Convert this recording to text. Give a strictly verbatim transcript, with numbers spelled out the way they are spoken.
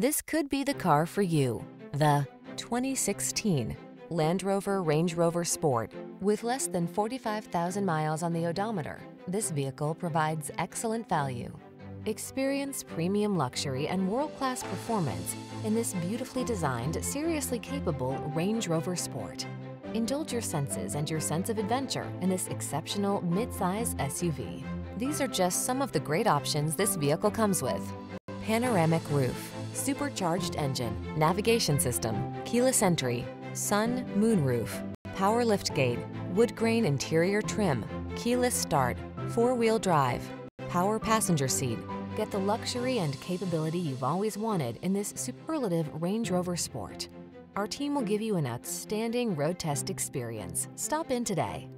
This could be the car for you. The twenty sixteen Land Rover Range Rover Sport. With less than forty-five thousand miles on the odometer, this vehicle provides excellent value. Experience premium luxury and world-class performance in this beautifully designed, seriously capable Range Rover Sport. Indulge your senses and your sense of adventure in this exceptional midsize S U V. These are just some of the great options this vehicle comes with: panoramic roof, supercharged engine, navigation system, keyless entry, sun moonroof, power liftgate, wood grain interior trim, keyless start, four-wheel drive, power passenger seat. Get the luxury and capability you've always wanted in this superlative Range Rover Sport. Our team will give you an outstanding road test experience. Stop in today.